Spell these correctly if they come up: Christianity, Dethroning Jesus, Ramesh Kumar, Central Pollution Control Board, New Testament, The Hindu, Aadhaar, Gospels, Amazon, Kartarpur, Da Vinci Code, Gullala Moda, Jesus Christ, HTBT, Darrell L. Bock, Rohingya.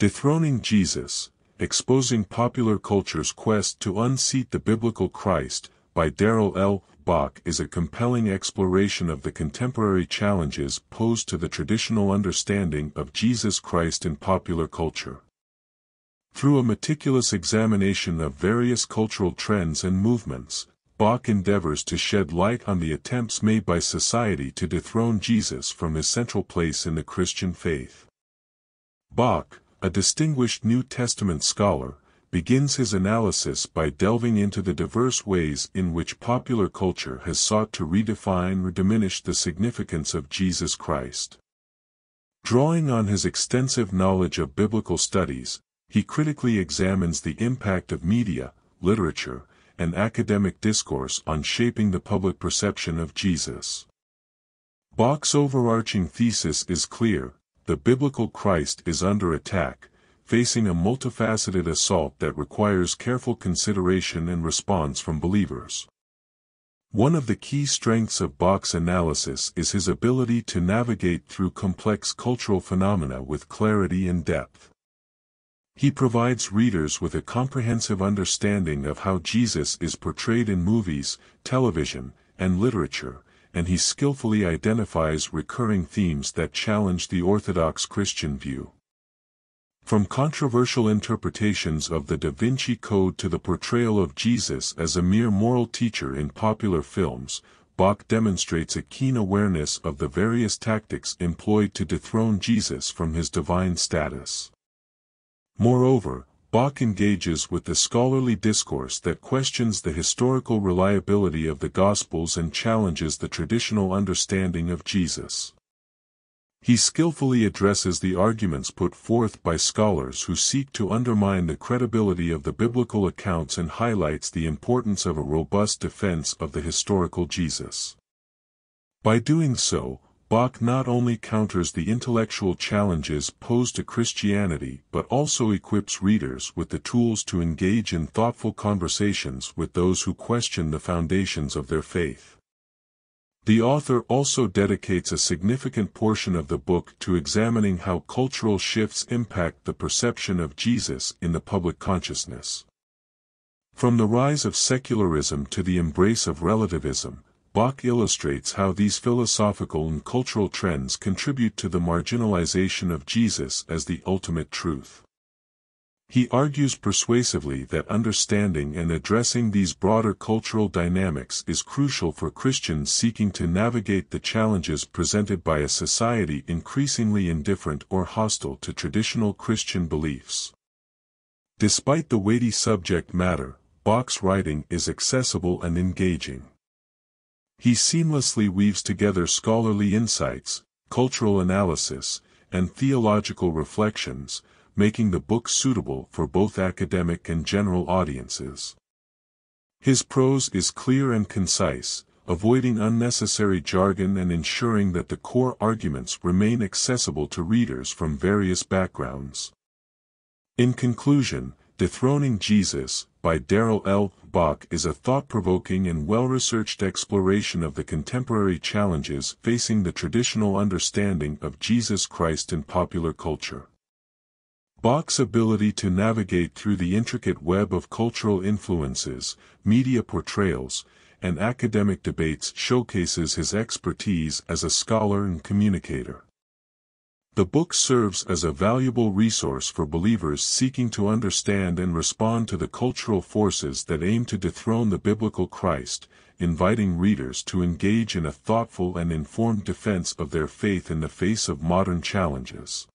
Dethroning Jesus, Exposing Popular Culture's Quest to Unseat the Biblical Christ, by Darrell L. Bock, is a compelling exploration of the contemporary challenges posed to the traditional understanding of Jesus Christ in popular culture. Through a meticulous examination of various cultural trends and movements, Bock endeavors to shed light on the attempts made by society to dethrone Jesus from his central place in the Christian faith. Bock, a distinguished New Testament scholar, begins his analysis by delving into the diverse ways in which popular culture has sought to redefine or diminish the significance of Jesus Christ. Drawing on his extensive knowledge of biblical studies, he critically examines the impact of media, literature, and academic discourse on shaping the public perception of Jesus. Bock's overarching thesis is clear: the biblical Christ is under attack, facing a multifaceted assault that requires careful consideration and response from believers. One of the key strengths of Bock's analysis is his ability to navigate through complex cultural phenomena with clarity and depth. He provides readers with a comprehensive understanding of how Jesus is portrayed in movies, television, and literature, and he skillfully identifies recurring themes that challenge the Orthodox Christian view. From controversial interpretations of the Da Vinci Code to the portrayal of Jesus as a mere moral teacher in popular films, Bock demonstrates a keen awareness of the various tactics employed to dethrone Jesus from his divine status. Moreover, Bock engages with the scholarly discourse that questions the historical reliability of the Gospels and challenges the traditional understanding of Jesus. He skillfully addresses the arguments put forth by scholars who seek to undermine the credibility of the biblical accounts and highlights the importance of a robust defense of the historical Jesus. By doing so, Bock not only counters the intellectual challenges posed to Christianity but also equips readers with the tools to engage in thoughtful conversations with those who question the foundations of their faith. The author also dedicates a significant portion of the book to examining how cultural shifts impact the perception of Jesus in the public consciousness. From the rise of secularism to the embrace of relativism, Bock illustrates how these philosophical and cultural trends contribute to the marginalization of Jesus as the ultimate truth. He argues persuasively that understanding and addressing these broader cultural dynamics is crucial for Christians seeking to navigate the challenges presented by a society increasingly indifferent or hostile to traditional Christian beliefs. Despite the weighty subject matter, Bock's writing is accessible and engaging. He seamlessly weaves together scholarly insights, cultural analysis, and theological reflections, making the book suitable for both academic and general audiences. His prose is clear and concise, avoiding unnecessary jargon and ensuring that the core arguments remain accessible to readers from various backgrounds. In conclusion, Dethroning Jesus, by Darrell L. Bock, is a thought-provoking and well-researched exploration of the contemporary challenges facing the traditional understanding of Jesus Christ in popular culture. Bock's ability to navigate through the intricate web of cultural influences, media portrayals, and academic debates showcases his expertise as a scholar and communicator. The book serves as a valuable resource for believers seeking to understand and respond to the cultural forces that aim to dethrone the biblical Christ, inviting readers to engage in a thoughtful and informed defense of their faith in the face of modern challenges.